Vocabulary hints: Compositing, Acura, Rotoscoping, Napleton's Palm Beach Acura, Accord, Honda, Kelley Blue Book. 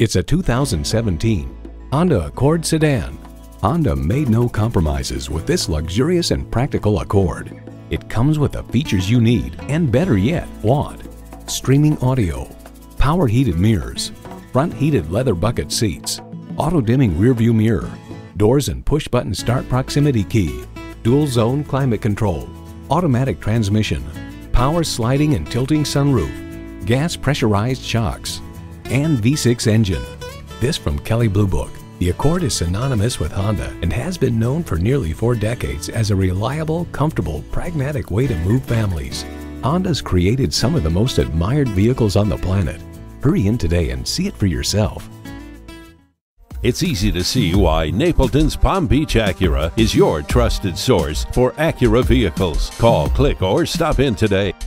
It's a 2017 Honda Accord sedan. Honda made no compromises with this luxurious and practical Accord. It comes with the features you need and, better yet, want: streaming audio, power heated mirrors, front heated leather bucket seats, auto dimming rear view mirror, doors and push button start proximity key, dual zone climate control, automatic transmission, power sliding and tilting sunroof, gas pressurized shocks, and V6 engine. This from Kelley Blue Book. The Accord is synonymous with Honda and has been known for nearly 4 decades as a reliable, comfortable, pragmatic way to move families. Honda's created some of the most admired vehicles on the planet. Hurry in today and see it for yourself. It's easy to see why Napleton's Palm Beach Acura is your trusted source for Acura vehicles. Call, click, or stop in today.